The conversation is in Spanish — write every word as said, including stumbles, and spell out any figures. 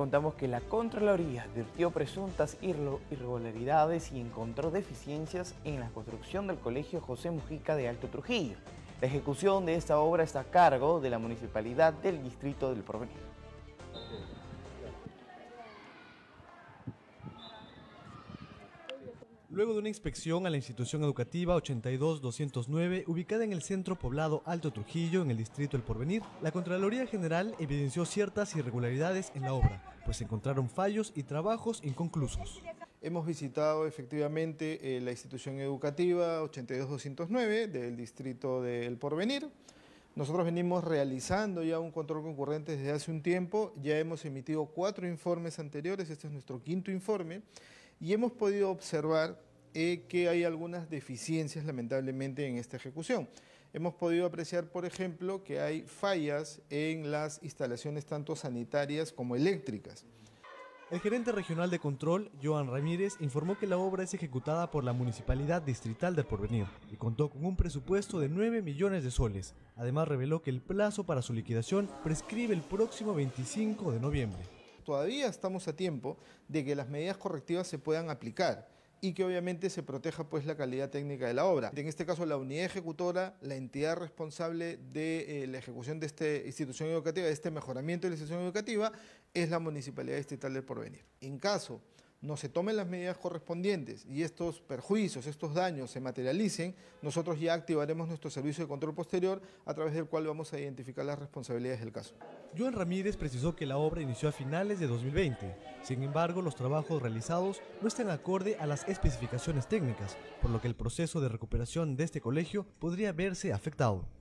Contamos que la Contraloría advirtió presuntas irregularidades y encontró deficiencias en la construcción del Colegio José Mujica de Alto Trujillo. La ejecución de esta obra está a cargo de la Municipalidad del Distrito del Porvenir. Luego de una inspección a la Institución Educativa ochenta y dos doscientos nueve, ubicada en el centro poblado Alto Trujillo, en el distrito El Porvenir, la Contraloría General evidenció ciertas irregularidades en la obra, pues se encontraron fallos y trabajos inconclusos. Hemos visitado efectivamente eh, la Institución Educativa ochenta y dos doscientos nueve del distrito del Porvenir. Nosotros venimos realizando ya un control concurrente desde hace un tiempo, ya hemos emitido cuatro informes anteriores, este es nuestro quinto informe, y hemos podido observar eh, que hay algunas deficiencias lamentablemente en esta ejecución. Hemos podido apreciar, por ejemplo, que hay fallas en las instalaciones tanto sanitarias como eléctricas. El gerente regional de control, Joan Ramírez, informó que la obra es ejecutada por la Municipalidad Distrital del Porvenir y contó con un presupuesto de nueve millones de soles. Además, reveló que el plazo para su liquidación prescribe el próximo veinticinco de noviembre. Todavía estamos a tiempo de que las medidas correctivas se puedan aplicar y que obviamente se proteja pues la calidad técnica de la obra. En este caso, la unidad ejecutora, la entidad responsable de eh, la ejecución de esta institución educativa, de este mejoramiento de la institución educativa, es la Municipalidad Distrital del Porvenir. En caso no se tomen las medidas correspondientes y estos perjuicios, estos daños se materialicen, nosotros ya activaremos nuestro servicio de control posterior a través del cual vamos a identificar las responsabilidades del caso. Joan Ramírez precisó que la obra inició a finales de dos mil veinte, sin embargo los trabajos realizados no están acorde a las especificaciones técnicas, por lo que el proceso de recuperación de este colegio podría verse afectado.